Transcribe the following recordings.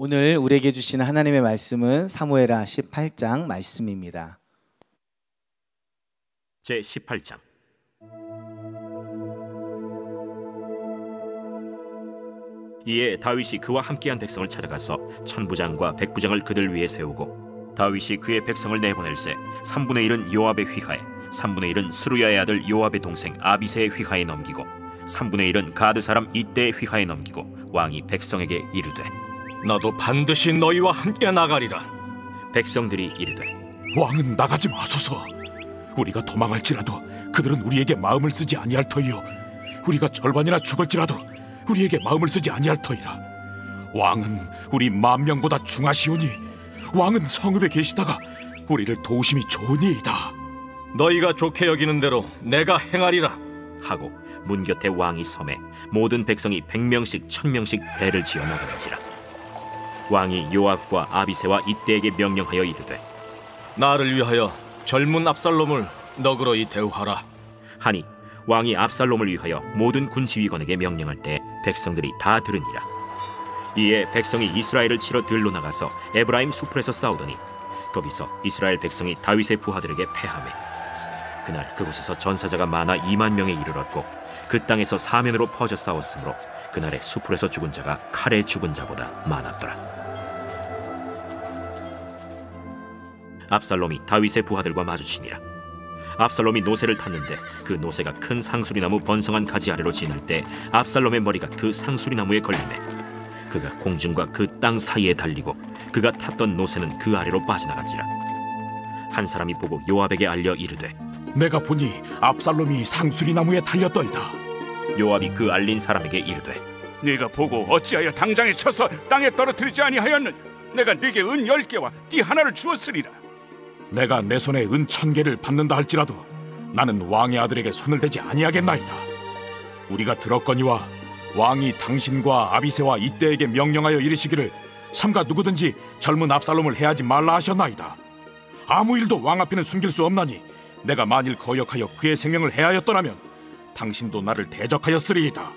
오늘 우리에게 주신 하나님의 말씀은 사무엘하 18장 말씀입니다. 제18장. 이에 다윗이 그와 함께한 백성을 찾아가서 1000부장과 100부장을 그들 위에 세우고, 다윗이 그의 백성을 내보낼새 3분의 1은 요압의 휘하에, 3분의 1은 스루야의 아들 요압의 동생 아비세의 휘하에 넘기고, 3분의 1은 가드 사람 이때의 휘하에 넘기고, 왕이 백성에게 이르되, 나도 반드시 너희와 함께 나가리라. 백성들이 이르되, 왕은 나가지 마소서. 우리가 도망할지라도 그들은 우리에게 마음을 쓰지 아니할 터이요, 우리가 절반이나 죽을지라도 우리에게 마음을 쓰지 아니할 터이라. 왕은 우리 10,000명보다 중하시오니 왕은 성읍에 계시다가 우리를 도우심이 좋으니이다. 너희가 좋게 여기는 대로 내가 행하리라 하고, 문 곁에 왕이 섬에 모든 백성이 100명씩 1000명씩 배를 지어 나가는지라. 왕이 요압과 아비새와 이때에게 명령하여 이르되, 나를 위하여 젊은 압살롬을 너그러이 대우하라 하니, 왕이 압살롬을 위하여 모든 군 지휘관에게 명령할 때 백성들이 다 들으니라. 이에 백성이 이스라엘을 치러 들로 나가서 에브라임 수풀에서 싸우더니, 거기서 이스라엘 백성이 다윗의 부하들에게 패하매, 그날 그곳에서 전사자가 많아 20,000명에 이르렀고, 그 땅에서 사면으로 퍼져 싸웠으므로 그날의 수풀에서 죽은 자가 칼에 죽은 자보다 많았더라. 압살롬이 다윗의 부하들과 마주치니라. 압살롬이 노새를 탔는데 그 노새가 큰 상수리나무 번성한 가지 아래로 지날 때 압살롬의 머리가 그 상수리나무에 걸리매, 그가 공중과 그 땅 사이에 달리고 그가 탔던 노새는 그 아래로 빠져나갔지라. 한 사람이 보고 요압에게 알려 이르되, 내가 보니 압살롬이 상수리나무에 달렸더이다. 요압이 그 알린 사람에게 이르되, 네가 보고 어찌하여 당장에 쳐서 땅에 떨어뜨리지 아니하였느냐? 내가 네게 은 10개와 띠 하나를 주었으리라. 내가 내 손에 은 1000개를 받는다 할지라도 나는 왕의 아들에게 손을 대지 아니하겠나이다. 우리가 들었거니와 왕이 당신과 아비새와 이때에게 명령하여 이르시기를 삼가 누구든지 젊은 압살롬을 해하지 말라 하셨나이다. 아무 일도 왕 앞에는 숨길 수 없나니 내가 만일 거역하여 그의 생명을 해하였더라면 당신도 나를 대적하였으리이다.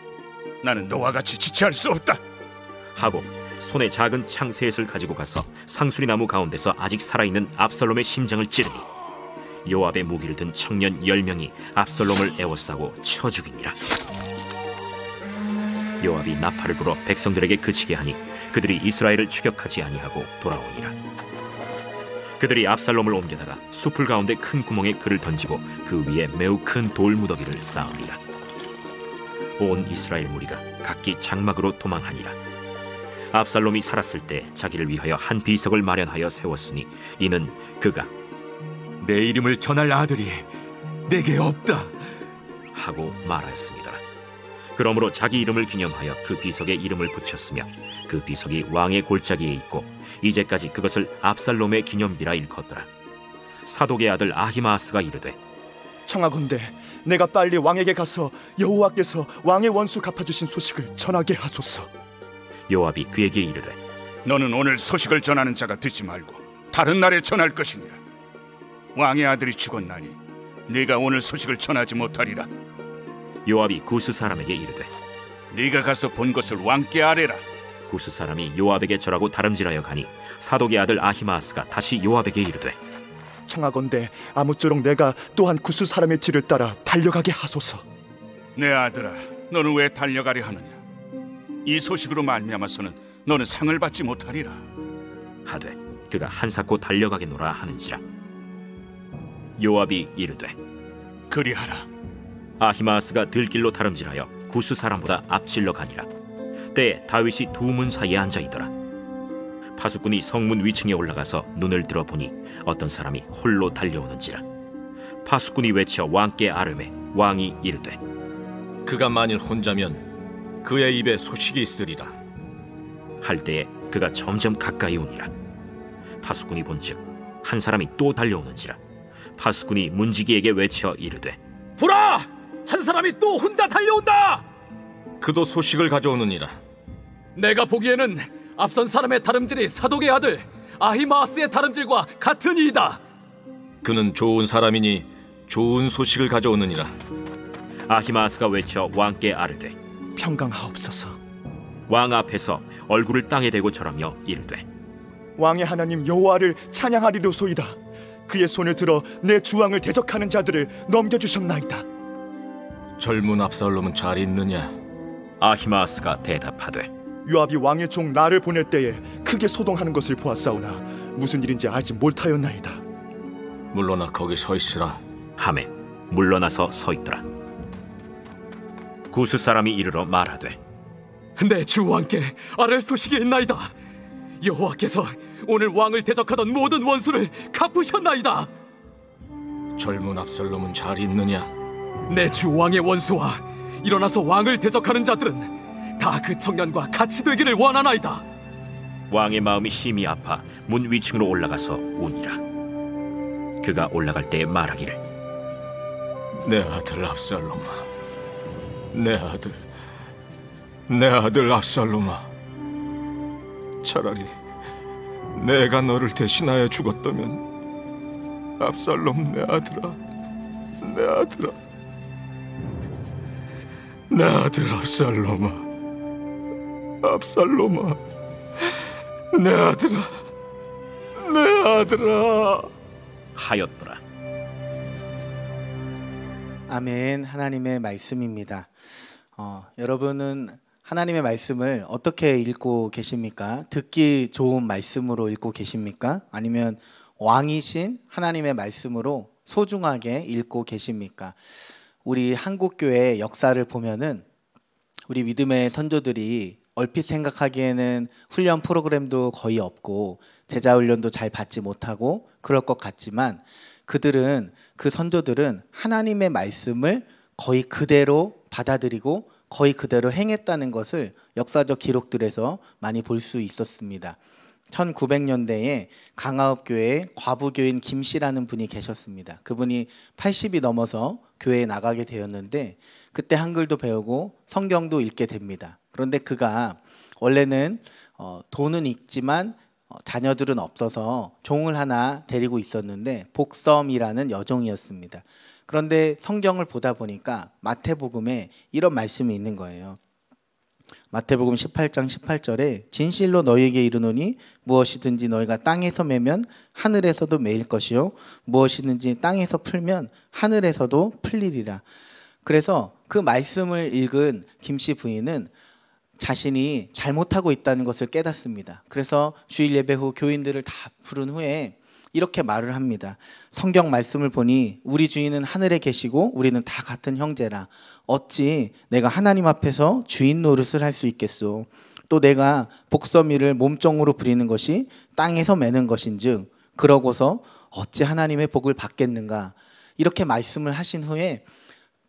나는 너와 같이 지체할 수 없다 하고, 손에 작은 창 3을 가지고 가서 상수리나무 가운데서 아직 살아있는 압살롬의 심장을 찌르니, 요압의 무기를 든 청년 10명이 압살롬을 에워싸고 쳐 죽이니라. 요압이 나팔을 불어 백성들에게 그치게 하니, 그들이 이스라엘을 추격하지 아니하고 돌아오니라. 그들이 압살롬을 옮겨다가 수풀 가운데 큰 구멍에 그를 던지고 그 위에 매우 큰 돌무더기를 쌓으니라. 온 이스라엘 무리가 각기 장막으로 도망하니라. 압살롬이 살았을 때 자기를 위하여 한 비석을 마련하여 세웠으니, 이는 그가 내 이름을 전할 아들이 내게 없다 하고 말하였습니다. 그러므로 자기 이름을 기념하여 그 비석에 이름을 붙였으며, 그 비석이 왕의 골짜기에 있고 이제까지 그것을 압살롬의 기념비라 일컫더라. 사독의 아들 아히마아스가 이르되, 청하건대 내가 빨리 왕에게 가서 여호와께서 왕의 원수 갚아주신 소식을 전하게 하소서. 요압이 그에게 이르되, 너는 오늘 소식을 전하는 자가 듣지 말고 다른 날에 전할 것이니라. 왕의 아들이 죽었나니 네가 오늘 소식을 전하지 못하리라. 요압이 구스 사람에게 이르되, 네가 가서 본 것을 왕께 아뢰라. 구스 사람이 요압에게 절하고 다름질하여 가니, 사독의 아들 아히마아스가 다시 요압에게 이르되, 청하건대 아무쪼록 내가 또한 구스 사람의 뒤를 따라 달려가게 하소서. 내 아들아, 너는 왜 달려가려 하느냐? 이 소식으로 말미암아서는 너는 상을 받지 못하리라 하되, 그가 한사코 달려가겠노라 하는지라. 요압이 이르되, 그리하라. 아히마아스가 들길로 다름질하여 구스 사람보다 앞질러 가니라. 때에 다윗이 2문 사이에 앉아 있더라. 파수꾼이 성문 위층에 올라가서 눈을 들어보니 어떤 사람이 홀로 달려오는지라. 파수꾼이 외쳐 왕께 아뢰매, 왕이 이르되, 그가 만일 혼자면 그의 입에 소식이 있으리라 할 때에 그가 점점 가까이 오니라. 파수꾼이 본즉 한 사람이 또 달려오는지라. 파수꾼이 문지기에게 외쳐 이르되, 보라! 한 사람이 또 혼자 달려온다. 그도 소식을 가져오느니라. 내가 보기에는 앞선 사람의 다름질이 사독의 아들 아히마아스의 다름질과 같은 이이다. 그는 좋은 사람이니 좋은 소식을 가져오느니라. 아히마아스가 외쳐 왕께 아뢰되, 평강하옵소서. 왕 앞에서 얼굴을 땅에 대고 절하며 이르되 왕의 하나님 여호와를 찬양하리로소이다. 그의 손을 들어 내 주왕을 대적하는 자들을 넘겨주셨나이다. 젊은 압살롬은 잘 있느냐? 아히마아스가 대답하되 요압이 왕의 종 나를 보낼 때에 크게 소동하는 것을 보았사오나 무슨 일인지 알지 못하였나이다. 물러나 거기 서 있으라 하매 물러나서 서 있더라. 구스 사람이 이르러 말하되 내 주 왕께 아랠 소식이 있나이다. 여호와께서 오늘 왕을 대적하던 모든 원수를 갚으셨나이다. 젊은 압살롬은 잘 있느냐? 내 주 왕의 원수와 일어나서 왕을 대적하는 자들은 다 그 청년과 같이 되기를 원하나이다. 왕의 마음이 심히 아파 문 위층으로 올라가서 우니라. 그가 올라갈 때 말하기를 내 아들 압살롬아, 내 아들 압살롬아, 차라리 내가 너를 대신하여 죽었다면 압살롬 내 아들 압살롬아, 압살롬아, 내 아들아 하였더라. 아멘. 하나님의 말씀입니다. 여러분은 하나님의 말씀을 어떻게 읽고 계십니까? 듣기 좋은 말씀으로 읽고 계십니까? 아니면 왕이신 하나님의 말씀으로 소중하게 읽고 계십니까? 우리 한국교회의 역사를 보면은 우리 믿음의 선조들이 얼핏 생각하기에는 훈련 프로그램도 거의 없고 제자훈련도 잘 받지 못하고 그럴 것 같지만 그 선조들은 하나님의 말씀을 거의 그대로 받아들이고 거의 그대로 행했다는 것을 역사적 기록들에서 많이 볼 수 있었습니다. 1900년대에 강화읍교회 과부교인 김씨라는 분이 계셨습니다. 그분이 80이 넘어서 교회에 나가게 되었는데 그때 한글도 배우고 성경도 읽게 됩니다. 그런데 그가 원래는 돈은 있지만 자녀들은 없어서 종을 하나 데리고 있었는데 복섬이라는 여종이었습니다. 그런데 성경을 보다 보니까 마태복음에 이런 말씀이 있는 거예요. 마태복음 18장 18절에 진실로 너희에게 이르노니 무엇이든지 너희가 땅에서 매면 하늘에서도 매일 것이요 무엇이든지 땅에서 풀면 하늘에서도 풀리리라. 그래서 그 말씀을 읽은 김씨 부인은 자신이 잘못하고 있다는 것을 깨닫습니다. 그래서 주일 예배 후 교인들을 다 부른 후에 이렇게 말을 합니다. 성경 말씀을 보니 우리 주인은 하늘에 계시고 우리는 다 같은 형제라. 어찌 내가 하나님 앞에서 주인 노릇을 할 수 있겠소. 또 내가 복서미를 몸종으로 부리는 것이 땅에서 매는 것인즉 그러고서 어찌 하나님의 복을 받겠는가. 이렇게 말씀을 하신 후에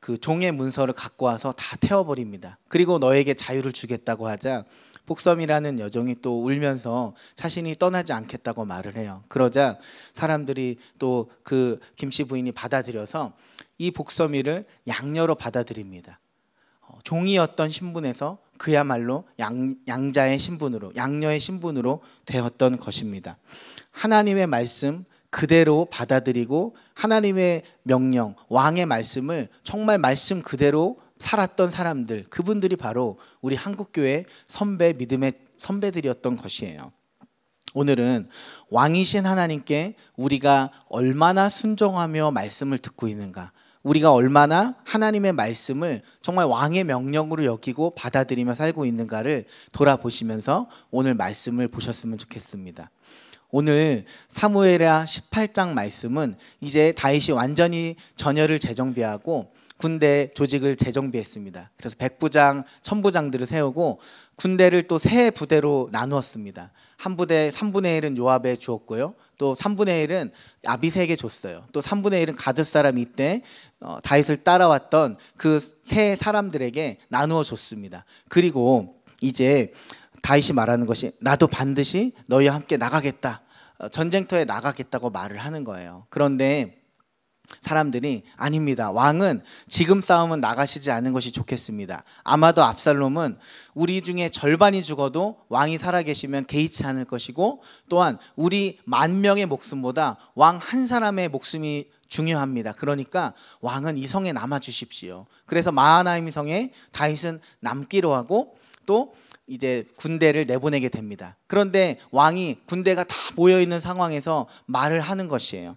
그 종의 문서를 갖고 와서 다 태워버립니다. 그리고 너에게 자유를 주겠다고 하자 복섬이라는 여종이 또 울면서 자신이 떠나지 않겠다고 말을 해요. 그러자 사람들이 또 그 김씨 부인이 받아들여서 이 복섬이를 양녀로 받아들입니다. 종이었던 신분에서 그야말로 양자의 신분으로, 양녀의 신분으로 되었던 것입니다. 하나님의 말씀 그대로 받아들이고 하나님의 명령, 왕의 말씀을 정말 말씀 그대로 살았던 사람들, 그분들이 바로 우리 한국교회 선배, 믿음의 선배들이었던 것이에요. 오늘은 왕이신 하나님께 우리가 얼마나 순종하며 말씀을 듣고 있는가, 우리가 얼마나 하나님의 말씀을 정말 왕의 명령으로 여기고 받아들이며 살고 있는가를 돌아보시면서 오늘 말씀을 보셨으면 좋겠습니다. 오늘 사무엘하 18장 말씀은 이제 다윗이 완전히 전열을 재정비하고 군대 조직을 재정비했습니다. 그래서 백부장, 천부장들을 세우고 군대를 또 세 부대로 나누었습니다. 한 부대 3분의 1은 요압에 주었고요. 또 3분의 1은 아비세에게 줬어요. 또 3분의 1은 가드 사람이 이때 다윗을 따라왔던 그 세 사람들에게 나누어 줬습니다. 그리고 이제 다윗이 말하는 것이 나도 반드시 너희와 함께 나가겠다, 전쟁터에 나가겠다고 말을 하는 거예요. 그런데 사람들이 아닙니다. 왕은 지금 싸움은 나가시지 않은 것이 좋겠습니다. 아마도 압살롬은 우리 중에 절반이 죽어도 왕이 살아계시면 개의치 않을 것이고 또한 우리 10,000명의 목숨보다 왕 한 사람의 목숨이 중요합니다. 그러니까 왕은 이 성에 남아 주십시오. 그래서 마하나임 성에 다윗은 남기로 하고 또 이제 군대를 내보내게 됩니다. 그런데 왕이 군대가 다 모여있는 상황에서 말을 하는 것이에요.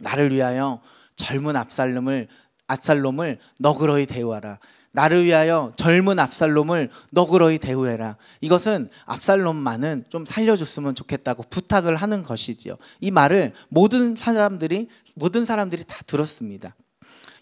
나를 위하여 젊은 압살롬을 너그러이 대우하라. 나를 위하여 젊은 압살롬을 너그러이 대우해라. 이것은 압살롬만은 좀 살려줬으면 좋겠다고 부탁을 하는 것이지요. 이 말을 모든 사람들이 다 들었습니다.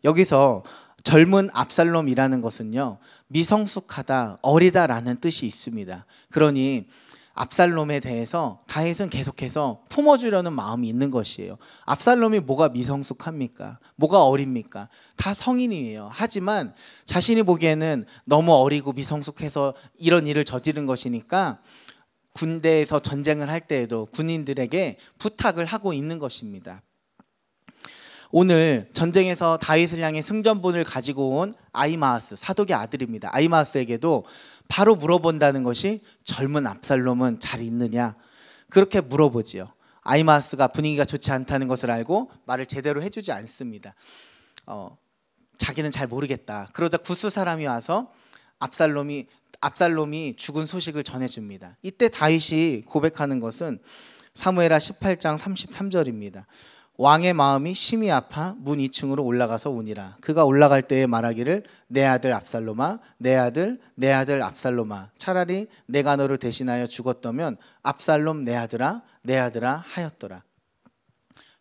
여기서 젊은 압살롬이라는 것은요, 미성숙하다, 어리다라는 뜻이 있습니다. 그러니 압살롬에 대해서 다윗은 계속해서 품어주려는 마음이 있는 것이에요. 압살롬이 뭐가 미성숙합니까? 뭐가 어립니까? 다 성인이에요. 하지만 자신이 보기에는 너무 어리고 미성숙해서 이런 일을 저지른 것이니까 군대에서 전쟁을 할 때에도 군인들에게 부탁을 하고 있는 것입니다. 오늘 전쟁에서 다윗을 향해 승전본을 가지고 온 아히마아스, 사독의 아들입니다. 아히마아스에게도 바로 물어본다는 것이 젊은 압살롬은 잘 있느냐 그렇게 물어보지요. 아히마아스가 분위기가 좋지 않다는 것을 알고 말을 제대로 해주지 않습니다. 자기는 잘 모르겠다. 그러자 구스 사람이 와서 압살롬이 죽은 소식을 전해줍니다. 이때 다윗이 고백하는 것은 사무엘하 18장 33절입니다. 왕의 마음이 심히 아파 문 2층으로 올라가서 우니라. 그가 올라갈 때에 말하기를 내 아들 압살롬아, 내 아들 압살롬아, 차라리 내가 너를 대신하여 죽었다면 압살롬 내 아들아 하였더라.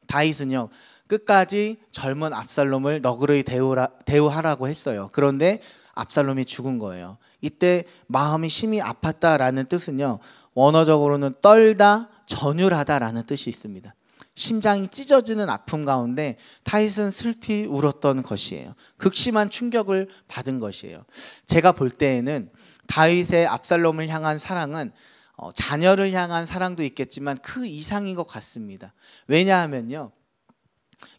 다윗은요, 끝까지 젊은 압살롬을 너그러이 대우하라고 했어요. 그런데 압살롬이 죽은 거예요. 이때 마음이 심히 아팠다라는 뜻은요, 원어적으로는 떨다, 전율하다라는 뜻이 있습니다. 심장이 찢어지는 아픔 가운데 다윗은 슬피 울었던 것이에요. 극심한 충격을 받은 것이에요. 제가 볼 때에는 다윗의 압살롬을 향한 사랑은 자녀를 향한 사랑도 있겠지만 그 이상인 것 같습니다. 왜냐하면요,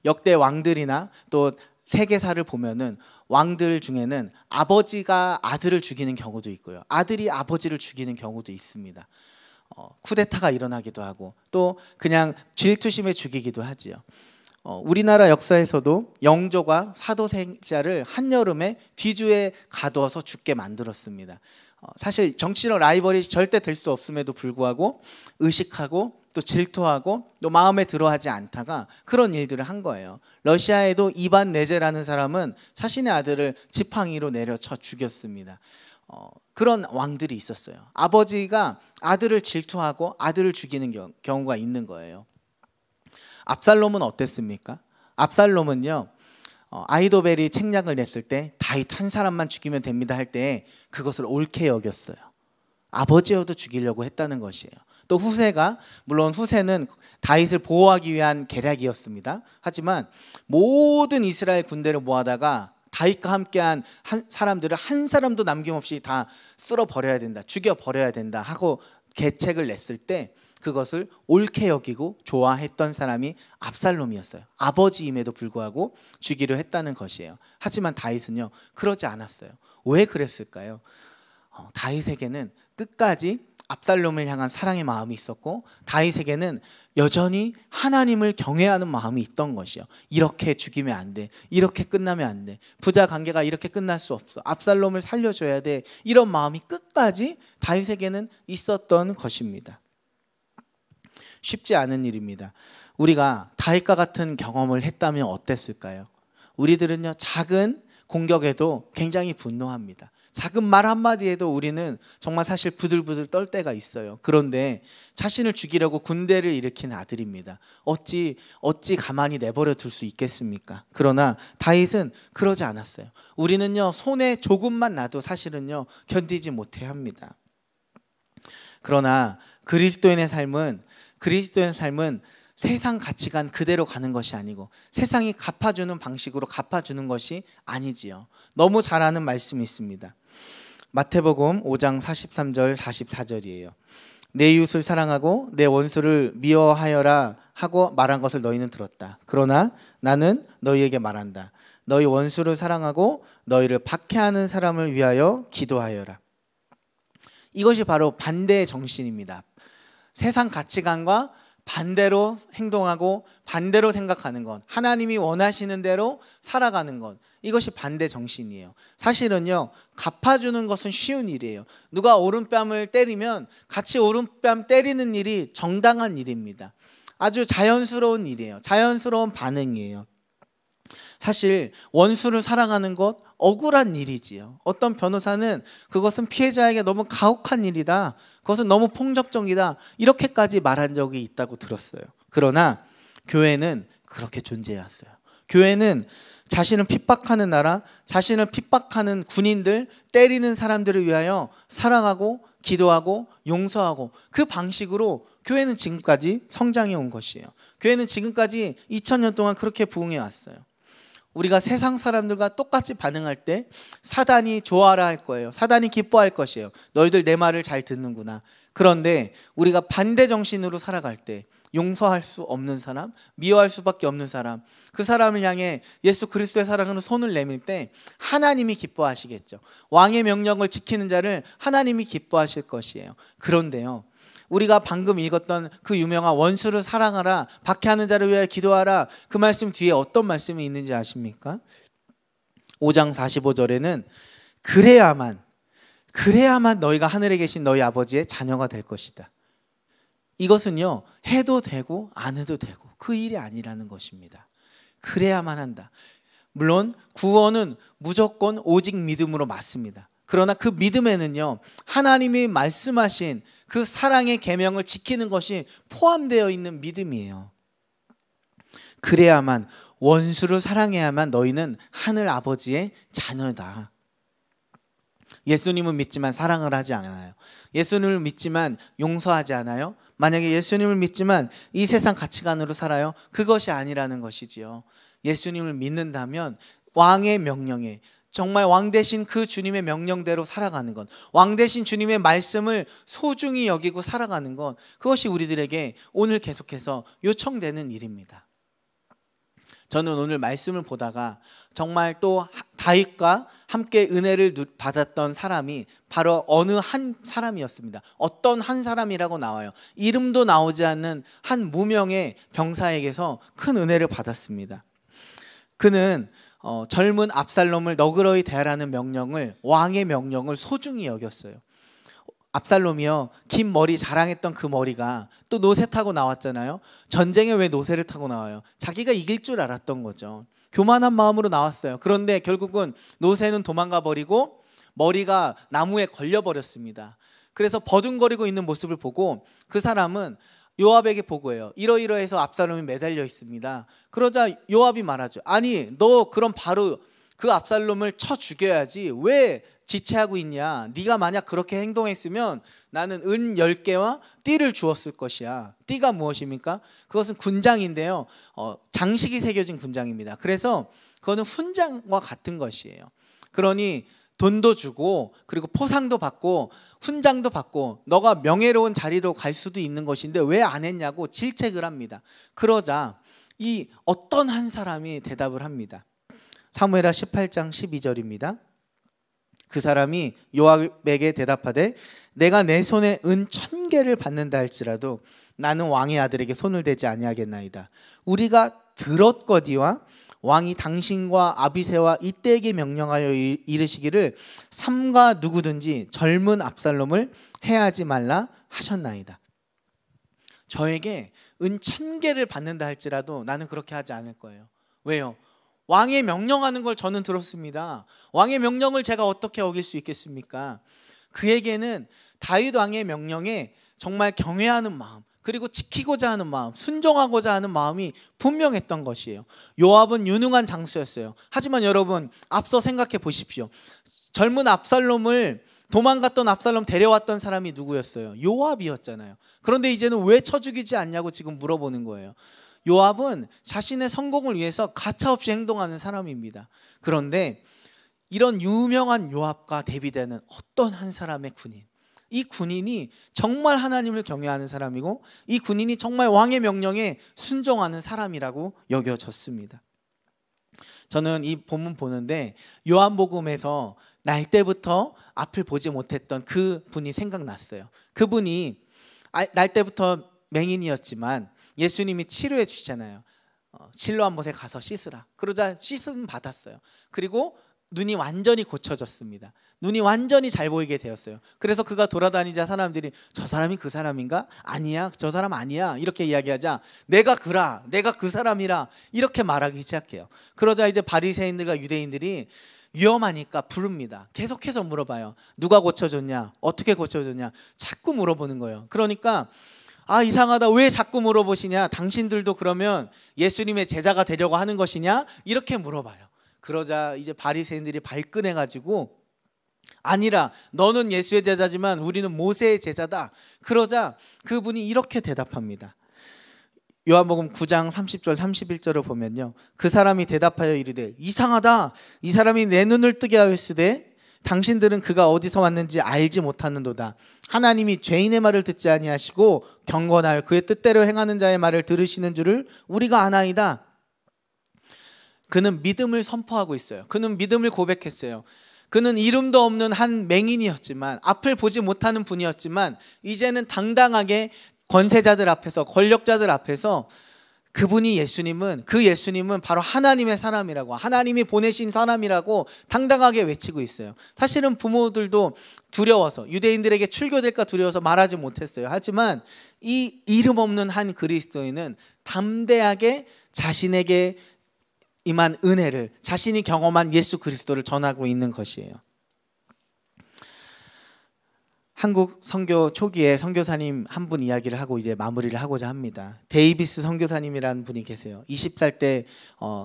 역대 왕들이나 또 세계사를 보면은 왕들 중에는 아버지가 아들을 죽이는 경우도 있고요, 아들이 아버지를 죽이는 경우도 있습니다. 쿠데타가 일어나기도 하고 또 그냥 질투심에 죽이기도 하지요. 우리나라 역사에서도 영조가 사도세자를 한여름에 뒤주에 가두어서 죽게 만들었습니다. 사실 정치적 라이벌이 절대 될 수 없음에도 불구하고 의식하고 또 질투하고 또 마음에 들어하지 않다가 그런 일들을 한 거예요. 러시아에도 이반 네제라는 사람은 자신의 아들을 지팡이로 내려쳐 죽였습니다. 그런 왕들이 있었어요. 아버지가 아들을 질투하고 아들을 죽이는 경우가 있는 거예요. 압살롬은 어땠습니까? 압살롬은요, 아이도벨이 책략을 냈을 때 다윗 한 사람만 죽이면 됩니다 할 때 그것을 옳게 여겼어요. 아버지여도 죽이려고 했다는 것이에요. 또 후세가, 물론 후세는 다윗을 보호하기 위한 계략이었습니다. 하지만 모든 이스라엘 군대를 모아다가 다윗과 함께한 사람들을 한 사람도 남김없이 다 쓸어버려야 된다, 죽여버려야 된다 하고 계책을 냈을 때 그것을 옳게 여기고 좋아했던 사람이 압살롬이었어요. 아버지임에도 불구하고 죽이려 했다는 것이에요. 하지만 다윗은요, 그러지 않았어요. 왜 그랬을까요? 다윗에게는 끝까지 압살롬을 향한 사랑의 마음이 있었고 다윗에게는 여전히 하나님을 경외하는 마음이 있던 것이요. 이렇게 죽이면 안 돼. 이렇게 끝나면 안 돼. 부자 관계가 이렇게 끝날 수 없어. 압살롬을 살려줘야 돼. 이런 마음이 끝까지 다윗에게는 있었던 것입니다. 쉽지 않은 일입니다. 우리가 다윗과 같은 경험을 했다면 어땠을까요? 우리들은요, 작은 공격에도 굉장히 분노합니다. 작은 말 한마디에도 우리는 정말 사실 부들부들 떨 때가 있어요. 그런데 자신을 죽이려고 군대를 일으킨 아들입니다. 어찌 가만히 내버려 둘 수 있겠습니까? 그러나 다윗은 그러지 않았어요. 우리는요, 손에 조금만 나도 사실은요, 견디지 못해 합니다. 그러나 그리스도인의 삶은 세상 가치관 그대로 가는 것이 아니고 세상이 갚아주는 방식으로 갚아주는 것이 아니지요. 너무 잘 아는 말씀이 있습니다. 마태복음 5장 43절 44절이에요. 내 이웃을 사랑하고 내 원수를 미워하여라 하고 말한 것을 너희는 들었다. 그러나 나는 너희에게 말한다. 너희 원수를 사랑하고 너희를 박해하는 사람을 위하여 기도하여라. 이것이 바로 반대의 정신입니다. 세상 가치관과 반대로 행동하고 반대로 생각하는 것, 하나님이 원하시는 대로 살아가는 것, 이것이 반대 정신이에요. 사실은요, 갚아주는 것은 쉬운 일이에요. 누가 오른뺨을 때리면 같이 오른뺨 때리는 일이 정당한 일입니다. 아주 자연스러운 일이에요. 자연스러운 반응이에요. 사실 원수를 사랑하는 것 억울한 일이지요. 어떤 변호사는 그것은 피해자에게 너무 가혹한 일이다, 그것은 너무 폭력적이다, 이렇게까지 말한 적이 있다고 들었어요. 그러나 교회는 그렇게 존재해왔어요. 교회는 자신을 핍박하는 나라, 자신을 핍박하는 군인들, 때리는 사람들을 위하여 사랑하고 기도하고 용서하고, 그 방식으로 교회는 지금까지 성장해 온 것이에요. 교회는 지금까지 2000년 동안 그렇게 부흥해 왔어요. 우리가 세상 사람들과 똑같이 반응할 때 사단이 좋아라 할 거예요. 사단이 기뻐할 것이에요. 너희들 내 말을 잘 듣는구나. 그런데 우리가 반대 정신으로 살아갈 때 용서할 수 없는 사람, 미워할 수밖에 없는 사람, 그 사람을 향해 예수 그리스도의 사랑으로 손을 내밀 때 하나님이 기뻐하시겠죠. 왕의 명령을 지키는 자를 하나님이 기뻐하실 것이에요. 그런데요, 우리가 방금 읽었던 그 유명한 원수를 사랑하라, 박해하는 자를 위하여 기도하라, 그 말씀 뒤에 어떤 말씀이 있는지 아십니까? 5장 45절에는 그래야만 너희가 하늘에 계신 너희 아버지의 자녀가 될 것이다. 이것은요, 해도 되고 안 해도 되고 그 일이 아니라는 것입니다. 그래야만 한다. 물론 구원은 무조건 오직 믿음으로 맞습니다. 그러나 그 믿음에는요, 하나님이 말씀하신 그 사랑의 계명을 지키는 것이 포함되어 있는 믿음이에요. 그래야만, 원수를 사랑해야만 너희는 하늘 아버지의 자녀다. 예수님은 믿지만 사랑을 하지 않아요. 예수님을 믿지만 용서하지 않아요. 만약에 예수님을 믿지만 이 세상 가치관으로 살아요. 그것이 아니라는 것이지요. 예수님을 믿는다면 왕의 명령에 정말 왕 대신 그 주님의 명령대로 살아가는 것, 왕 대신 주님의 말씀을 소중히 여기고 살아가는 것, 그것이 우리들에게 오늘 계속해서 요청되는 일입니다. 저는 오늘 말씀을 보다가 정말 또 다윗과 함께 은혜를 받았던 사람이 바로 어느 한 사람이었습니다. 어떤 한 사람이라고 나와요. 이름도 나오지 않는 한 무명의 병사에게서 큰 은혜를 받았습니다. 그는 젊은 압살롬을 너그러이 대하라는 명령을, 왕의 명령을 소중히 여겼어요. 압살롬이요, 긴 머리 자랑했던 그 머리가 또 노새 타고 나왔잖아요. 전쟁에 왜 노새를 타고 나와요? 자기가 이길 줄 알았던 거죠. 교만한 마음으로 나왔어요. 그런데 결국은 노새는 도망가 버리고 머리가 나무에 걸려버렸습니다. 그래서 버둥거리고 있는 모습을 보고 그 사람은 요압에게 보고해요. 이러이러해서 압살롬이 매달려 있습니다. 그러자 요압이 말하죠. 아니, 너 그럼 바로 그 압살롬을 쳐 죽여야지, 왜 지체하고 있냐. 네가 만약 그렇게 행동했으면 나는 은 10개와 띠를 주었을 것이야. 띠가 무엇입니까? 그것은 군장인데요, 장식이 새겨진 군장입니다. 그래서 그거는 훈장과 같은 것이에요. 그러니 돈도 주고 그리고 포상도 받고 훈장도 받고 너가 명예로운 자리로 갈 수도 있는 것인데 왜 안 했냐고 질책을 합니다. 그러자 이 어떤 한 사람이 대답을 합니다. 사무엘하 18장 12절입니다. 그 사람이 요압에게 대답하되, 내가 내 손에 은 1000개를 받는다 할지라도 나는 왕의 아들에게 손을 대지 아니하겠나이다. 우리가 들었거디와 왕이 당신과 아비새와 이때에게 명령하여 이르시기를 삼가 누구든지 젊은 압살롬을 해하지 말라 하셨나이다. 저에게 은 1000개를 받는다 할지라도 나는 그렇게 하지 않을 거예요. 왜요? 왕의 명령하는 걸 저는 들었습니다. 왕의 명령을 제가 어떻게 어길 수 있겠습니까? 그에게는 다윗 왕의 명령에 정말 경외하는 마음, 그리고 지키고자 하는 마음, 순종하고자 하는 마음이 분명했던 것이에요. 요압은 유능한 장수였어요. 하지만 여러분, 앞서 생각해 보십시오. 젊은 압살롬을, 도망갔던 압살롬 데려왔던 사람이 누구였어요? 요압이었잖아요. 그런데 이제는 왜 쳐 죽이지 않냐고 지금 물어보는 거예요. 요압은 자신의 성공을 위해서 가차없이 행동하는 사람입니다. 그런데 이런 유명한 요압과 대비되는 어떤 한 사람의 군인, 이 군인이 정말 하나님을 경외하는 사람이고 이 군인이 정말 왕의 명령에 순종하는 사람이라고 여겨졌습니다. 저는 이 본문 보는데 요한복음에서 날 때부터 앞을 보지 못했던 그 분이 생각났어요. 그분이 날 때부터 맹인이었지만 예수님이 치료해 주시잖아요. 실로암 못에 가서 씻으라. 그러자 씻음 받았어요. 그리고 눈이 완전히 고쳐졌습니다. 눈이 완전히 잘 보이게 되었어요. 그래서 그가 돌아다니자 사람들이 저 사람이 그 사람인가? 아니야, 저 사람 아니야 이렇게 이야기하자 내가 그라, 내가 그 사람이라 이렇게 말하기 시작해요. 그러자 이제 바리새인들과 유대인들이 위험하니까 부릅니다. 계속해서 물어봐요. 누가 고쳐줬냐? 어떻게 고쳐줬냐? 자꾸 물어보는 거예요. 그러니까 아 이상하다, 왜 자꾸 물어보시냐? 당신들도 그러면 예수님의 제자가 되려고 하는 것이냐? 이렇게 물어봐요. 그러자 이제 바리새인들이 발끈해가지고 아니라 너는 예수의 제자지만 우리는 모세의 제자다. 그러자 그분이 이렇게 대답합니다. 요한복음 9장 30절 31절을 보면요, 그 사람이 대답하여 이르되 이상하다, 이 사람이 내 눈을 뜨게 하였으되 당신들은 그가 어디서 왔는지 알지 못하는도다. 하나님이 죄인의 말을 듣지 아니하시고 경건하여 그의 뜻대로 행하는 자의 말을 들으시는 줄을 우리가 아나이다. 그는 믿음을 선포하고 있어요. 그는 믿음을 고백했어요. 그는 이름도 없는 한 맹인이었지만, 앞을 보지 못하는 분이었지만 이제는 당당하게 권세자들 앞에서, 권력자들 앞에서 그분이 예수님은, 그 예수님은 바로 하나님의 사람이라고, 하나님이 보내신 사람이라고 당당하게 외치고 있어요. 사실은 부모들도 두려워서, 유대인들에게 출교될까 두려워서 말하지 못했어요. 하지만 이 이름 없는 한 그리스도인은 담대하게 자신에게 임한 은혜를, 자신이 경험한 예수 그리스도를 전하고 있는 것이에요. 한국 선교 초기에 선교사님 한 분 이야기를 하고 이제 마무리를 하고자 합니다. 데이비스 선교사님이라는 분이 계세요. 20살 때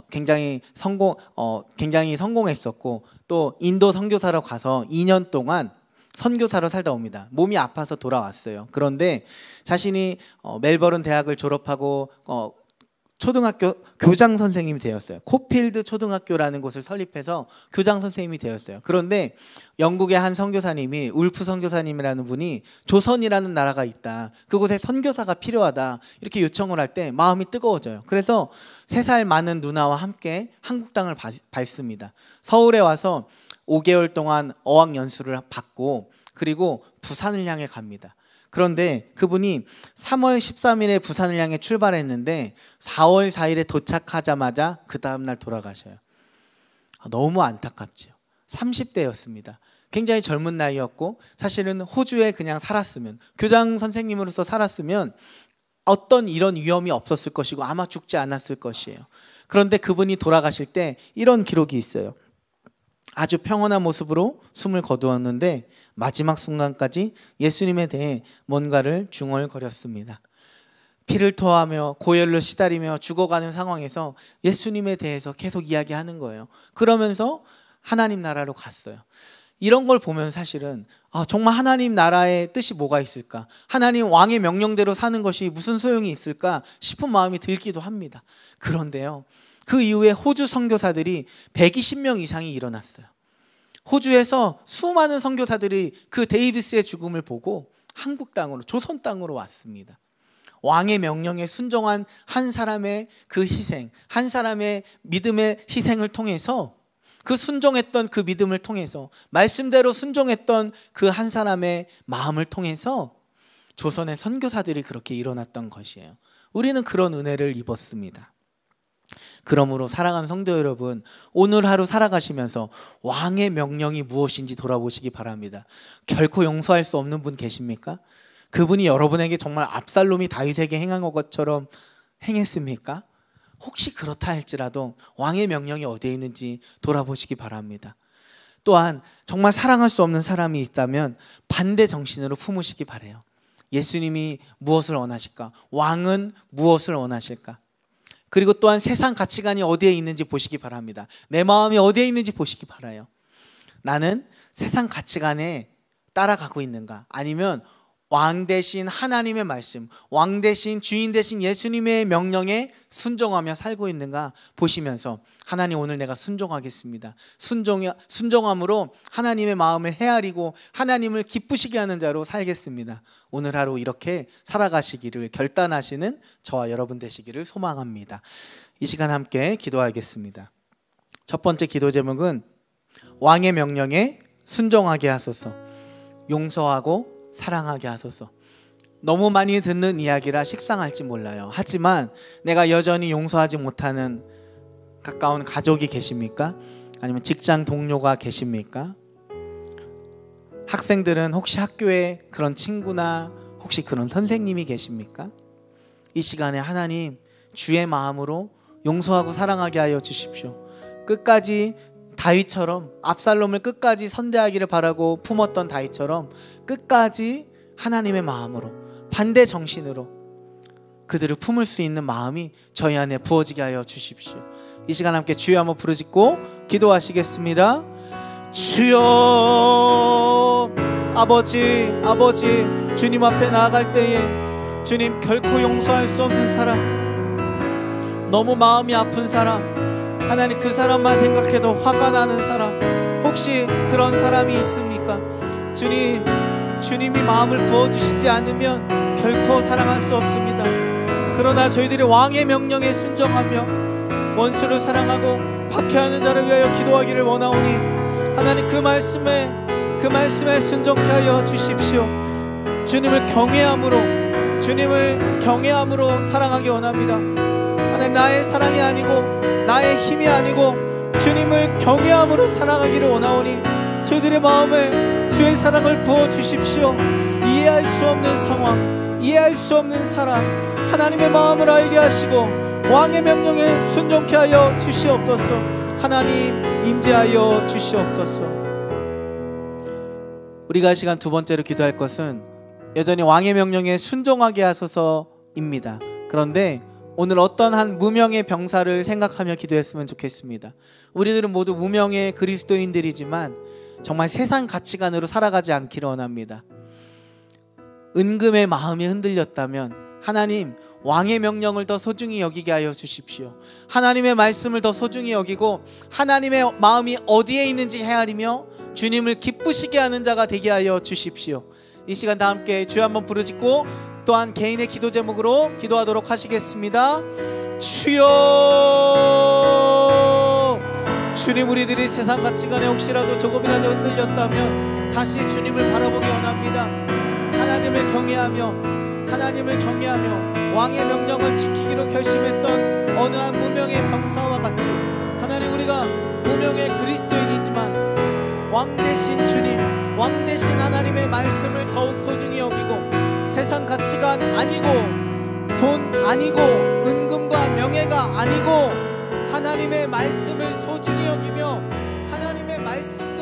굉장히 성공했었고 또 인도 선교사로 가서 2년 동안 선교사로 살다 옵니다. 몸이 아파서 돌아왔어요. 그런데 자신이 멜버른 대학을 졸업하고 초등학교 교장 선생님이 되었어요. 코필드 초등학교라는 곳을 설립해서 교장 선생님이 되었어요. 그런데 영국의 한 선교사님이, 울프 선교사님이라는 분이 조선이라는 나라가 있다, 그곳에 선교사가 필요하다 이렇게 요청을 할 때 마음이 뜨거워져요. 그래서 3살 많은 누나와 함께 한국 땅을 밟습니다. 서울에 와서 5개월 동안 어학연수를 받고 그리고 부산을 향해 갑니다. 그런데 그분이 3월 13일에 부산을 향해 출발했는데 4월 4일에 도착하자마자 그 다음날 돌아가셔요. 너무 안타깝죠. 30대였습니다. 굉장히 젊은 나이였고, 사실은 호주에 그냥 살았으면, 교장 선생님으로서 살았으면 어떤 이런 위험이 없었을 것이고 아마 죽지 않았을 것이에요. 그런데 그분이 돌아가실 때 이런 기록이 있어요. 아주 평온한 모습으로 숨을 거두었는데 마지막 순간까지 예수님에 대해 뭔가를 중얼거렸습니다. 피를 토하며 고열로 시달리며 죽어가는 상황에서 예수님에 대해서 계속 이야기하는 거예요. 그러면서 하나님 나라로 갔어요. 이런 걸 보면 사실은 정말 하나님 나라의 뜻이 뭐가 있을까? 하나님 왕의 명령대로 사는 것이 무슨 소용이 있을까? 싶은 마음이 들기도 합니다. 그런데요, 그 이후에 호주 선교사들이 120명 이상이 일어났어요. 호주에서 수많은 선교사들이 그 데이비스의 죽음을 보고 한국 땅으로, 조선 땅으로 왔습니다. 왕의 명령에 순종한 한 사람의 그 희생, 한 사람의 믿음의 희생을 통해서, 그 순종했던 그 믿음을 통해서, 말씀대로 순종했던 그 한 사람의 마음을 통해서 조선의 선교사들이 그렇게 일어났던 것이에요. 우리는 그런 은혜를 입었습니다. 그러므로 사랑하는 성도 여러분, 오늘 하루 살아가시면서 왕의 명령이 무엇인지 돌아보시기 바랍니다. 결코 용서할 수 없는 분 계십니까? 그분이 여러분에게 정말 압살롬이 다윗에게 행한 것처럼 행했습니까? 혹시 그렇다 할지라도 왕의 명령이 어디에 있는지 돌아보시기 바랍니다. 또한 정말 사랑할 수 없는 사람이 있다면 반대 정신으로 품으시기 바래요. 예수님이 무엇을 원하실까? 왕은 무엇을 원하실까? 그리고 또한 세상 가치관이 어디에 있는지 보시기 바랍니다. 내 마음이 어디에 있는지 보시기 바라요. 나는 세상 가치관에 따라가고 있는가? 아니면 왕 대신 하나님의 말씀, 왕 대신 주인 대신 예수님의 명령에 순종하며 살고 있는가 보시면서, 하나님 오늘 내가 순종하겠습니다. 순종함으로 하나님의 마음을 헤아리고 하나님을 기쁘시게 하는 자로 살겠습니다. 오늘 하루 이렇게 살아가시기를 결단하시는 저와 여러분 되시기를 소망합니다. 이 시간 함께 기도하겠습니다. 첫 번째 기도 제목은 왕의 명령에 순종하게 하소서, 용서하고 사랑하게 하소서. 너무 많이 듣는 이야기라 식상할지 몰라요. 하지만 내가 여전히 용서하지 못하는 가까운 가족이 계십니까? 아니면 직장 동료가 계십니까? 학생들은 혹시 학교에 그런 친구나 혹시 그런 선생님이 계십니까? 이 시간에 하나님 주의 마음으로 용서하고 사랑하게 하여 주십시오. 끝까지 다윗처럼, 압살롬을 끝까지 선대하기를 바라고 품었던 다윗처럼 끝까지 하나님의 마음으로, 반대 정신으로 그들을 품을 수 있는 마음이 저희 안에 부어지게 하여 주십시오. 이 시간 함께 주여 한번 부르짖고 기도하시겠습니다. 주여, 아버지, 주님 앞에 나아갈 때에 주님, 결코 용서할 수 없는 사람, 너무 마음이 아픈 사람, 하나님 그 사람만 생각해도 화가 나는 사람, 혹시 그런 사람이 있습니까? 주님이 마음을 부어주시지 않으면 결코 사랑할 수 없습니다. 그러나 저희들이 왕의 명령에 순종하며 원수를 사랑하고 박해하는 자를 위하여 기도하기를 원하오니 하나님 그 말씀에 순종케 하여 주십시오. 주님을 경외함으로 사랑하기 원합니다. 하나님, 나의 사랑이 아니고 나의 힘이 아니고 주님을 경외함으로 사랑하기를 원하오니 저희들의 마음에 주의 사랑을 부어주십시오. 이해할 수 없는 상황, 이해할 수 없는 사람, 하나님의 마음을 알게 하시고 왕의 명령에 순종케 하여 주시옵소서. 하나님, 임재하여 주시옵소서. 우리가 이 시간 두 번째로 기도할 것은 여전히 왕의 명령에 순종하게 하소서입니다. 그런데 오늘 어떤 한 무명의 병사를 생각하며 기도했으면 좋겠습니다. 우리들은 모두 무명의 그리스도인들이지만 정말 세상 가치관으로 살아가지 않기를 원합니다. 은금의 마음이 흔들렸다면 하나님, 왕의 명령을 더 소중히 여기게 하여 주십시오. 하나님의 말씀을 더 소중히 여기고 하나님의 마음이 어디에 있는지 헤아리며 주님을 기쁘시게 하는 자가 되게 하여 주십시오. 이 시간 다 함께 주여 한번 부르짖고 또한 개인의 기도 제목으로 기도하도록 하시겠습니다. 주여, 주님, 우리들이 세상 가치관에 혹시라도 조금이라도 흔들렸다면 다시 주님을 바라보기 원합니다. 하나님을 경외하며 왕의 명령을 지키기로 결심했던 어느 한 무명의 병사와 같이 하나님, 우리가 무명의 그리스도인이지만 왕 대신 주님, 왕 대신 하나님의 말씀을 더욱 소중히 여기고 세상 가치관 아니고 돈 아니고 은금과 명예가 아니고 하나님의 말씀을 소중히 여기며 하나님의 말씀